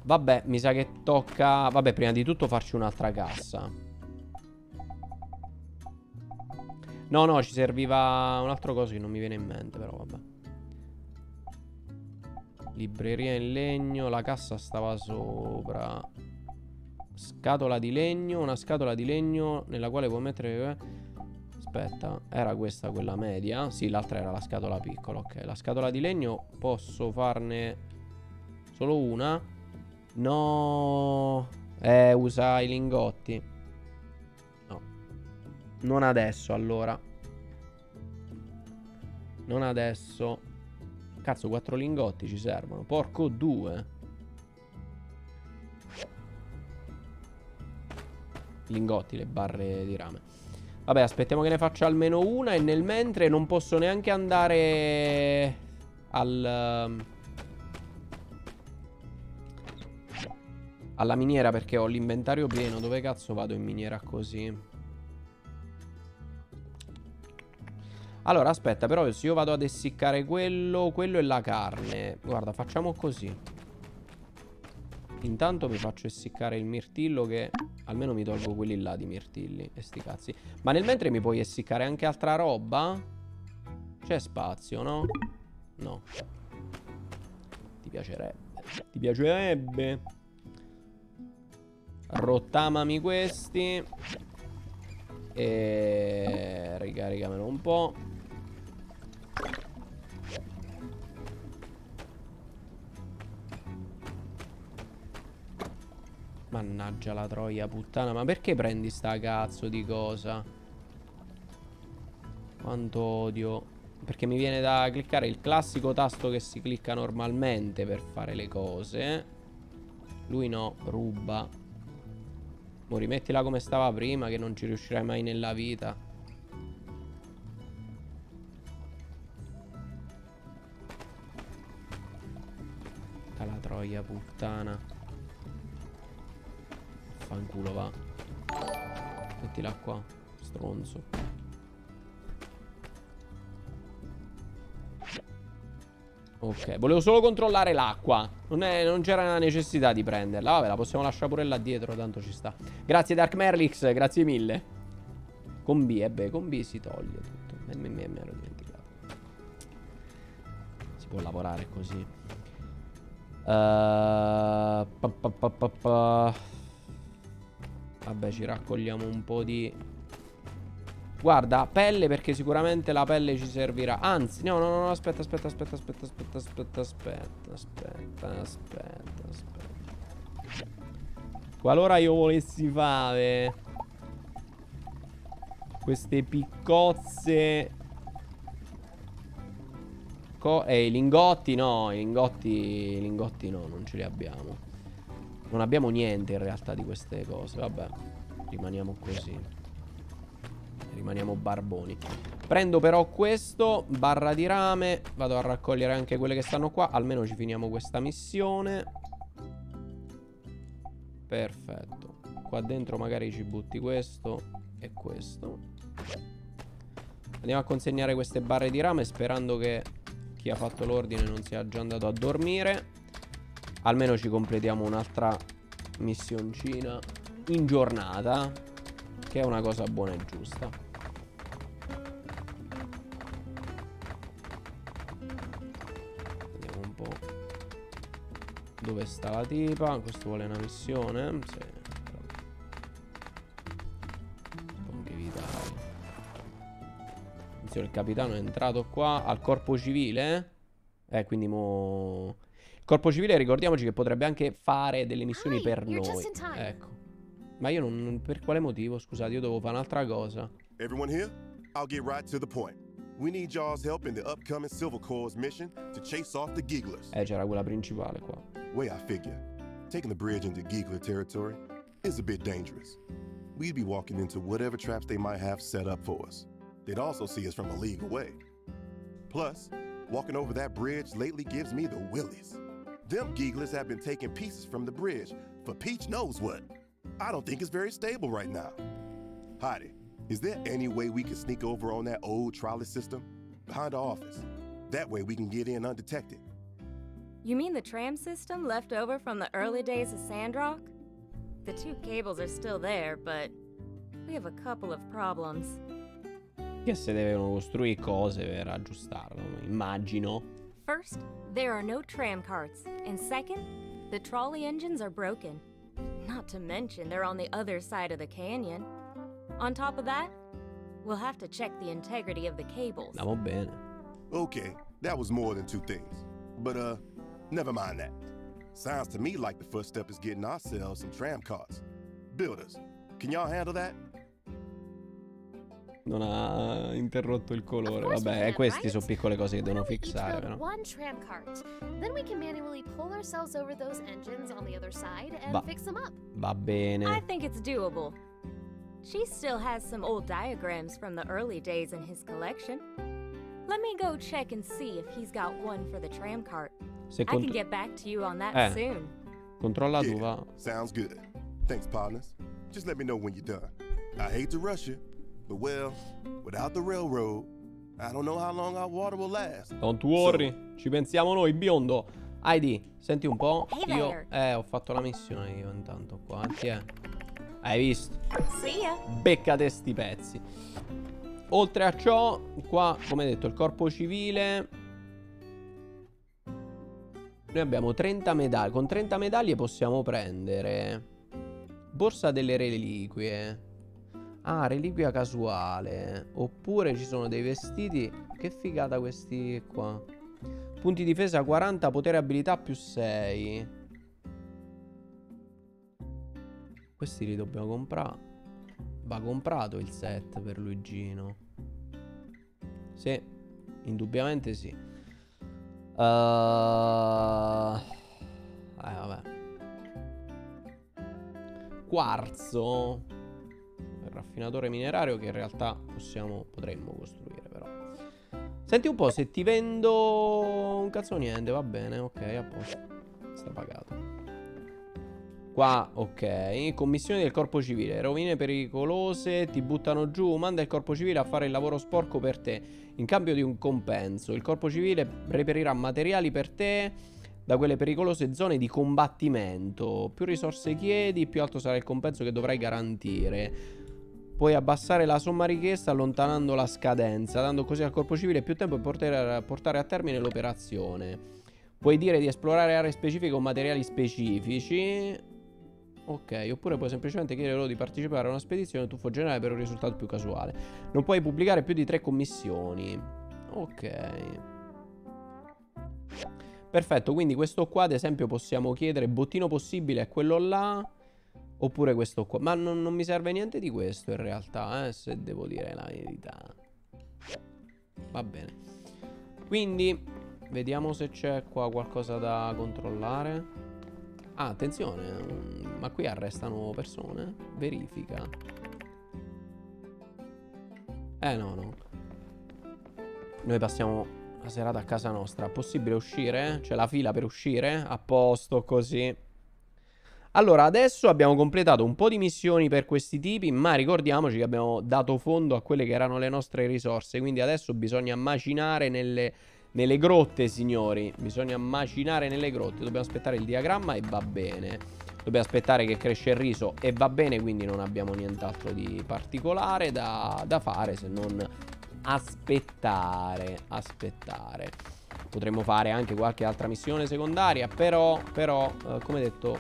Vabbè, mi sa che tocca... vabbè, prima di tutto farci un'altra cassa. No, no, ci serviva un altro coso che non mi viene in mente, però vabbè. Libreria in legno. La cassa stava sopra. Scatola di legno. Una scatola di legno nella quale puoi mettere... aspetta, era questa quella media? Sì, l'altra era la scatola piccola, ok. La scatola di legno posso farne solo una? No, usa i lingotti. No, non adesso, allora. Non adesso. Cazzo, 4 lingotti ci servono. Porco 2. Lingotti, le barre di rame. Vabbè, aspettiamo che ne faccia almeno una. E nel mentre non posso neanche andare al alla miniera perché ho l'inventario pieno. Dove cazzo vado in miniera così? Allora aspetta, però se io vado ad essiccare quello e la carne, guarda, facciamo così. Intanto mi faccio essiccare il mirtillo, che almeno mi tolgo quelli là di mirtilli e sti cazzi. Ma nel mentre mi puoi essiccare anche altra roba? C'è spazio, no? No. Ti piacerebbe. Ti piacerebbe. Rottamami questi. E ricarigamelo un po'. Mannaggia la troia puttana. Ma perché prendi sta cazzo di cosa? Quanto odio. Perché mi viene da cliccare il classico tasto che si clicca normalmente per fare le cose. Lui no, ruba. Mo rimettila come stava prima, che non ci riuscirai mai nella vita. Tutta la troia puttana. Fanculo, va. Mettila qua, stronzo. Ok, volevo solo controllare l'acqua. Non c'era la necessità di prenderla. Vabbè, la possiamo lasciare pure là dietro, tanto ci sta. Grazie Dark Merlix, grazie mille. Con B, con B si toglie tutto. Mi ero dimenticato. Si può lavorare così. Vabbè, ci raccogliamo un po' di... Guarda, pelle, perché sicuramente la pelle ci servirà. Anzi, no, aspetta. Qualora io volessi fare queste piccozze... i lingotti, no, i lingotti no, non ce li abbiamo. Non abbiamo niente in realtà di queste cose. Vabbè, rimaniamo così. Rimaniamo barboni. Prendo però questo, barra di rame. Vado a raccogliere anche quelle che stanno qua. Almeno ci finiamo questa missione. Perfetto. Qua dentro magari ci butti questo e questo. Andiamo a consegnare queste barre di rame, sperando che chi ha fatto l'ordine non sia già andato a dormire. Almeno ci completiamo un'altra missioncina in giornata, che è una cosa buona e giusta. Vediamo un po' dove sta la tipa. Questo vuole una missione. Sì. Anche vitale. Attenzione, il capitano è entrato qua al corpo civile. Quindi mo... Corpo civile, ricordiamoci che potrebbe anche fare delle missioni per noi. Ecco. Ma io non... Per quale motivo? Scusate, io devo fare un'altra cosa. Everyone here? I'll get right to the point. We need y'all's help in the upcoming Silver Corps mission to chase off the Geeglers. C'era quella principale qua. Way I figure. Taking the bridge into Geegler territory is a bit dangerous. We'd be walking into whatever traps they might have set up for us. They'd also see us from a league away. Plus, walking over that bridge lately gives me the willies. Them Geeglers have been taking pieces from the bridge for Peach knows what. I don't think it's very stable right now. Heidi, is there any way we can sneak over on that old trolley system behind the office? That way we can get in undetected. You mean the tram system left over from the early days of Sandrock? The two cables are still there, but we have a couple of problems. Che se devono costruire cose per aggiustarlo, immagino. First, there are no tram carts, and second, the trolley engines are broken. Not to mention, they're on the other side of the canyon. On top of that, we'll have to check the integrity of the cables. Andiamo bene. Okay, that was more than two things. But, never mind that. Sounds to me like the first step is getting ourselves some tram carts. Builders, can y'all handle that? Non ha interrotto il colore. Vabbè, queste sono piccole cose che devono fissare, però. Va bene. I think it's doable. She still has some old diagrams from the early days in his collection. Let me go check and see if he's got one for the tram cart. I can get back to you on that soon. Controlla d'uva. Sounds good. Thanks, partners. Just let me know when you're done. I hate to rush you, but well, without the railroad, I don't know how long our water will last. Don't worry, ci pensiamo noi, biondo. Heidi, senti un po'. Io ho fatto la missione io intanto qua. Chi è? Hai visto? Beccate sti pezzi. Oltre a ciò, qua, come detto, il corpo civile. Noi abbiamo 30 medaglie. Con 30 medaglie possiamo prendere borsa delle reliquie. Ah, reliquia casuale. Oppure ci sono dei vestiti. Che figata questi qua. Punti difesa 40, potere abilità più 6. Questi li dobbiamo comprare. Va comprato il set per Luigino. Sì, indubbiamente sì. Vabbè. Quarzo. Il raffinatore minerario che in realtà potremmo costruire però. Senti un po', se ti vendo un cazzo niente, va bene, ok, a posto. Sta pagato. Qua, ok. Commissione del corpo civile. Rovine pericolose, ti buttano giù. Manda il corpo civile a fare il lavoro sporco per te, in cambio di un compenso. Il corpo civile reperirà materiali per te da quelle pericolose zone di combattimento. Più risorse chiedi, più alto sarà il compenso che dovrai garantire. Puoi abbassare la somma richiesta allontanando la scadenza, dando così al corpo civile più tempo per portare a termine l'operazione. Puoi dire di esplorare aree specifiche con materiali specifici. Ok, oppure puoi semplicemente chiedere loro di partecipare a una spedizione o tuffo generale per un risultato più casuale. Non puoi pubblicare più di 3 commissioni. Ok. Perfetto, quindi questo qua ad esempio possiamo chiedere bottino possibile a quello là. Oppure questo qua. Ma non mi serve niente di questo in realtà, se devo dire la verità. Va bene. Quindi vediamo se c'è qua qualcosa da controllare. Ah, attenzione, ma qui arrestano persone. Verifica. No. Noi passiamo la serata a casa nostra. Possibile uscire? C'è la fila per uscire? A posto così. Allora, adesso abbiamo completato un po' di missioni per questi tipi, ma ricordiamoci che abbiamo dato fondo a quelle che erano le nostre risorse, quindi adesso bisogna macinare nelle grotte, signori. Bisogna macinare nelle grotte, dobbiamo aspettare il diagramma e va bene. Dobbiamo aspettare che cresce il riso e va bene, quindi non abbiamo nient'altro di particolare da fare se non aspettare. Potremmo fare anche qualche altra missione secondaria, però come detto,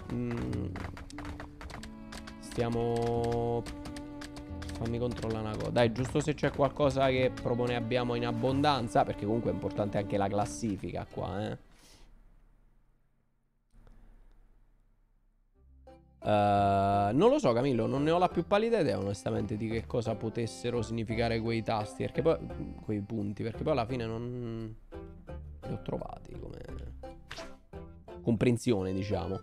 stiamo... Fammi controllare una cosa. Dai, giusto se c'è qualcosa che proprio ne abbiamo in abbondanza, perché comunque è importante anche la classifica qua, non lo so, Camillo, non ne ho la più pallida idea onestamente di che cosa potessero significare quei tasti, perché poi quei punti, perché poi alla fine non... li ho trovati come comprensione, diciamo.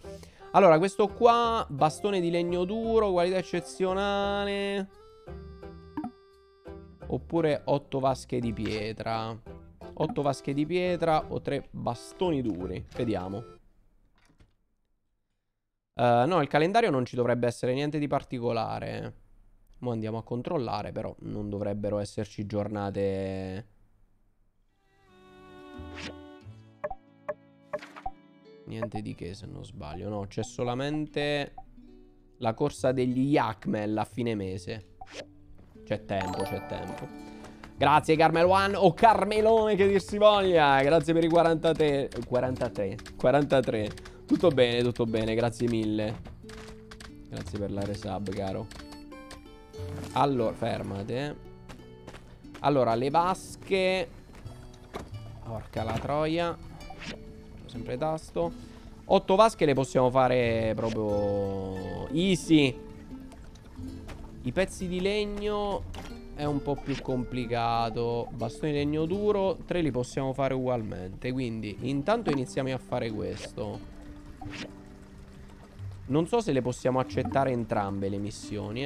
Allora, questo qua, bastone di legno duro, qualità eccezionale. Oppure 8 vasche di pietra. 8 vasche di pietra o 3 bastoni duri. Vediamo. No, il calendario non ci dovrebbe essere niente di particolare. Mo' andiamo a controllare, però non dovrebbero esserci giornate... Niente di che, se non sbaglio. No, c'è solamente la corsa degli Yakmel a fine mese. C'è tempo, c'è tempo. Grazie Carmel One o Carmelone che dir si voglia. Grazie per i 43. Tutto bene, grazie mille. Grazie per la resub, caro. Allora, fermate. Allora, le vasche. Porca la troia. Sempre tasto. 8 vasche le possiamo fare proprio easy. I pezzi di legno è un po' più complicato. Bastoni di legno duro 3 li possiamo fare ugualmente. Quindi intanto iniziamo a fare questo. Non so se le possiamo accettare entrambe le missioni,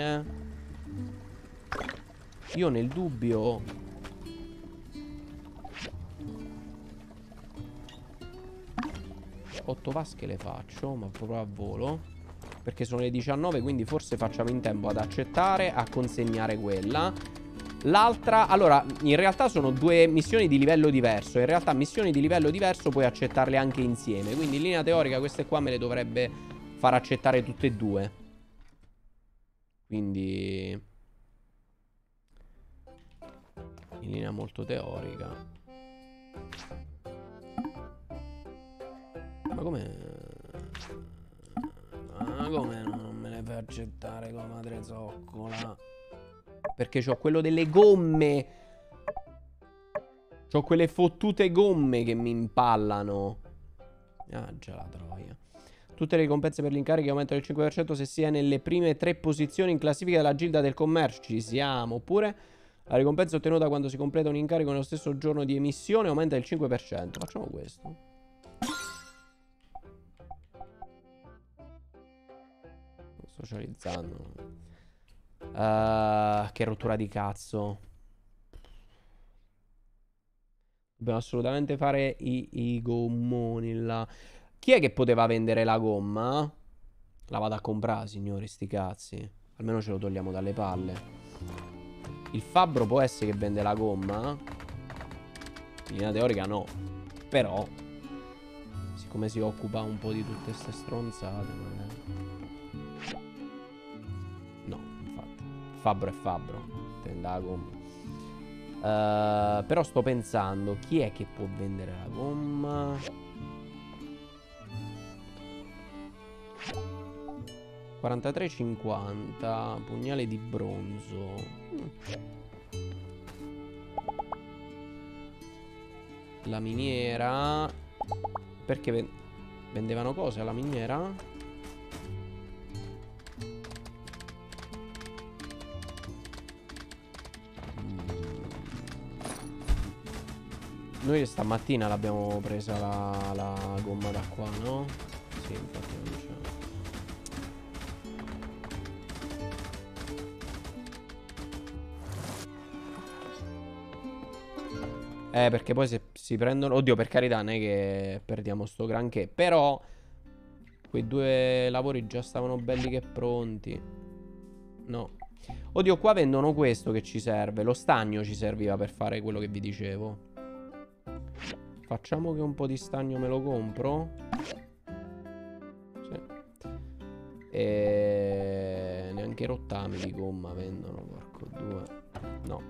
Io nel dubbio... 8 vasche le faccio, ma proprio a volo, perché sono le 19, quindi forse facciamo in tempo ad accettare, a consegnare quella. L'altra, allora, in realtà sono due missioni di livello diverso. In realtà missioni di livello diverso puoi accettarle anche insieme, quindi in linea teorica queste qua me le dovrebbe far accettare tutte e due. Quindi in linea molto teorica. Ma come? Ma come non me le fai accettare con la madrezoccola? Perché c'ho quello delle gomme. C'ho quelle fottute gomme che mi impallano. Ah, già la troia. Tutte le ricompense per l'incarico aumentano del 5% se si è nelle prime 3 posizioni in classifica della Gilda del Commercio. Ci siamo. Oppure la ricompensa ottenuta quando si completa un incarico nello stesso giorno di emissione aumenta del 5%. Facciamo questo. Sto socializzando. Che rottura di cazzo. Dobbiamo assolutamente fare i gommoni là. Chi è che poteva vendere la gomma? La vado a comprare, signori, sti cazzi. Almeno ce lo togliamo dalle palle. Il fabbro può essere che vende la gomma? In linea teorica no. Però siccome si occupa un po' di tutte ste stronzate, magari. Fabbro e fabbro. Tenda la gomma. Però sto pensando, chi è che può vendere la gomma? $43,50. Pugnale di bronzo. La miniera. Perché vendevano cose alla miniera? Noi stamattina l'abbiamo presa la gomma da qua, no? Sì, infatti non c'è. Perché poi se si prendono... Oddio, per carità, non è che perdiamo sto granché. Però quei due lavori già stavano belli che pronti. No. Oddio, qua vendono questo che ci serve. Lo stagno ci serviva per fare quello che vi dicevo. Facciamo che un po' di stagno me lo compro. Sì. E neanche rottami di gomma vendono, porco due. No.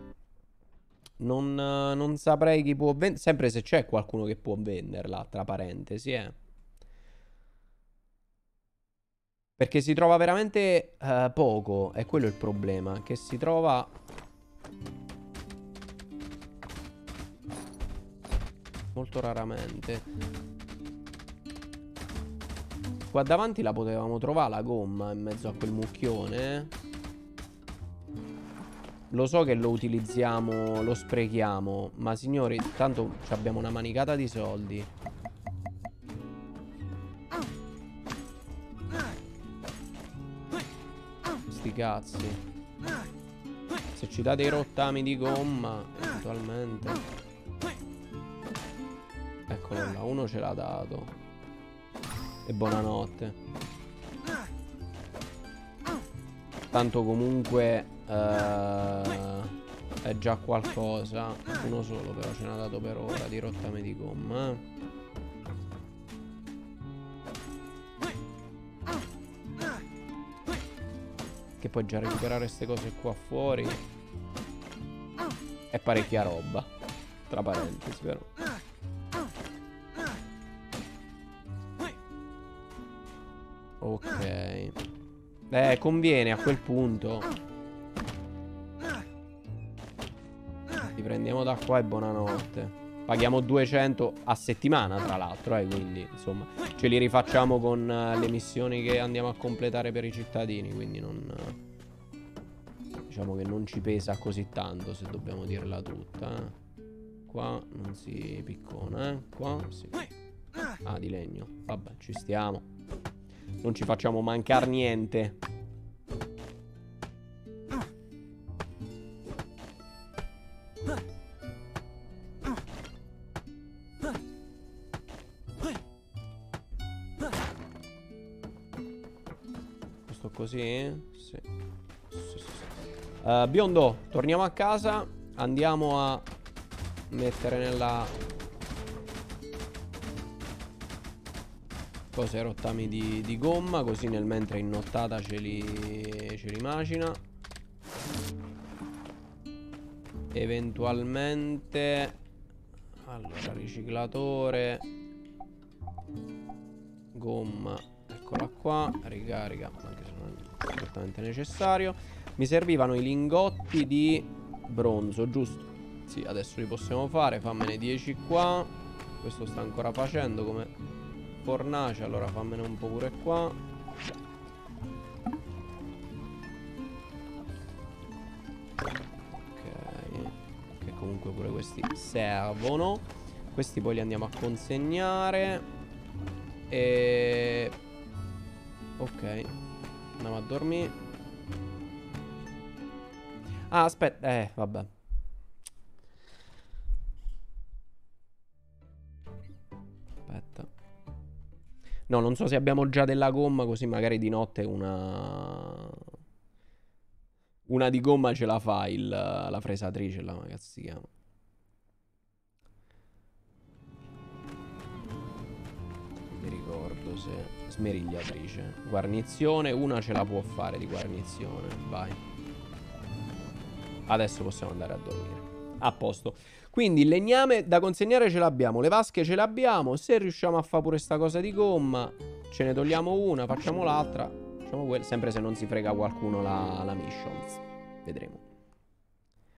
Non saprei chi può vendere. Sempre se c'è qualcuno che può venderla, tra parentesi, eh. Perché si trova veramente poco. È quello il problema. Che si trova... molto raramente. Qua davanti la potevamo trovare la gomma, in mezzo a quel mucchione. Lo so che lo utilizziamo, lo sprechiamo, ma signori, tanto abbiamo una manicata di soldi. Sti cazzi. Se ci date i rottami di gomma, eventualmente. Eccolo là, uno ce l'ha dato. E buonanotte. Tanto comunque è già qualcosa. Uno solo però ce n'ha dato per ora di rottame di gomma, eh. Che poi già recuperare queste cose qua fuori è parecchia roba, tra parentesi, però. Ok. Conviene a quel punto. Li prendiamo da qua e buonanotte. Paghiamo 200 a settimana, tra l'altro, quindi, insomma, ce li rifacciamo con le missioni che andiamo a completare per i cittadini, quindi non... diciamo che non ci pesa così tanto, se dobbiamo dirla tutta, eh. Qua non si piccona, eh. Qua sì. Ah, di legno. Vabbè, ci stiamo. Non ci facciamo mancare niente. Così? Sì, sì, sì, sì. Biondo, torniamo a casa. Andiamo a mettere nella... cose, rottami di gomma. Così nel mentre in nottata ce li macina. Eventualmente... allora, riciclatore, gomma, eccola qua. Ricarica, anche se non è assolutamente necessario. Mi servivano i lingotti di bronzo, giusto? Sì, adesso li possiamo fare. Fammene 10 qua. Questo sta ancora facendo come fornace. Allora fammene un po' pure qua. Comunque pure questi servono. Questi poi li andiamo a consegnare. E... ok, andiamo a dormire. Ah, aspetta. Vabbè. Aspetta. No, non so se abbiamo già della gomma, così magari di notte una di gomma ce la fa la fresatrice, la cazzo si chiama. Mi ricordo se... smerigliatrice. Guarnizione, una ce la può fare di guarnizione. Vai. Adesso possiamo andare a dormire. A posto. Quindi il legname da consegnare ce l'abbiamo. Le vasche ce l'abbiamo. Se riusciamo a fare pure sta cosa di gomma, ce ne togliamo una, facciamo l'altra. Sempre se non si frega qualcuno la missions. Vedremo.